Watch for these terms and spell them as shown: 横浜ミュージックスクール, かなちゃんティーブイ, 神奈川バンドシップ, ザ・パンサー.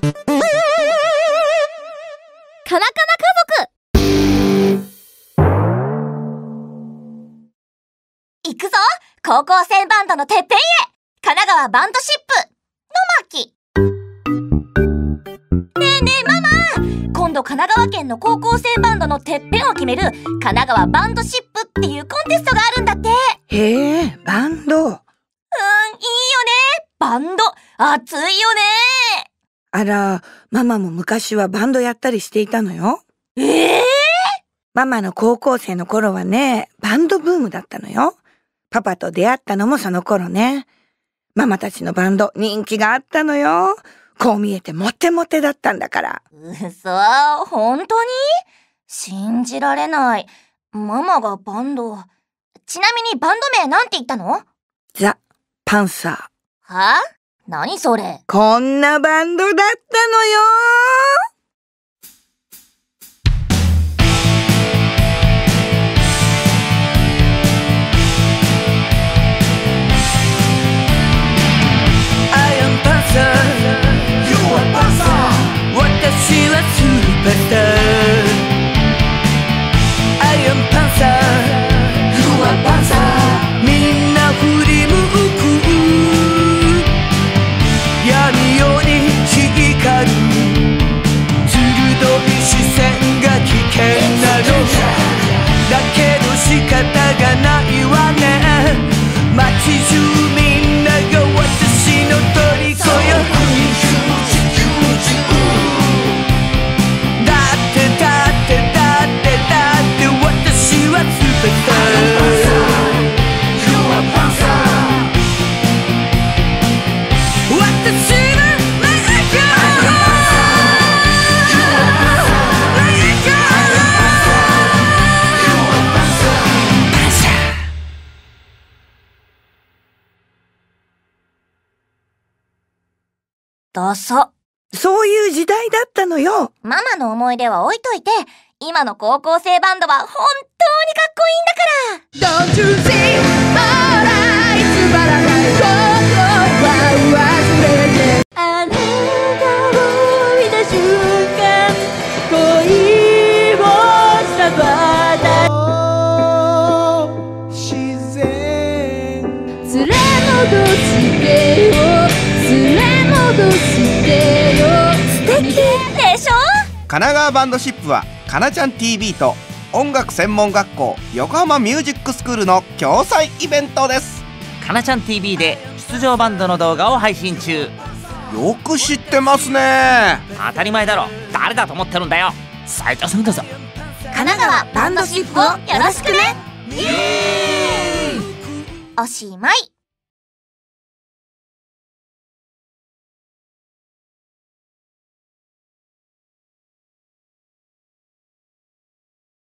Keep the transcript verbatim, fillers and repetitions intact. カナカナ家族。行くぞ、高校生バンドのてっぺんへ、神奈川バンドシップの巻。ねえねえママ、今度神奈川県の高校生バンドのてっぺんを決める神奈川バンドシップっていうコンテストがあるんだって。へえ、バンド。うん、いいよね、バンド熱いよね。あら、ママも昔はバンドやったりしていたのよ。ええー、ママの高校生の頃はね、バンドブームだったのよ。パパと出会ったのもその頃ね。ママたちのバンド人気があったのよ。こう見えてモテモテだったんだから。うそ、本当に？信じられない。ママがバンド。ちなみにバンド名なんて言ったの？ザ・パンサー。はあ？何それ？こんなバンドだったのよー。 I am Panzer, You are Panzer。 私はスーパースター。 I am Panzer, You are Panzer。 みんな振り向く闇夜に光る鋭い視線が危険なのだけど仕方がないわね。街中みんなが私の虜よ。だってだってだってだって私は全て。ダサ。そういう時代だったのよ。ママの思い出は置いといて、今の高校生バンドは本当にかっこいいんだから。 Don't you see my eyes ばらないことは忘れて。あなたを見た瞬間、恋をしたばだ自然連れ戻してよ、連れどうしてよ。素敵でしょ。神奈川バンドシップはかなちゃん ティーブイ と音楽専門学校横浜ミュージックスクールの共催イベントです。かなちゃん ティーブイ で出場バンドの動画を配信中。よく知ってますね。当たり前だろ、誰だと思ってるんだよ。斉藤さんだぞ。神奈川バンドシップをよろしくね。イエーイ。おしまい。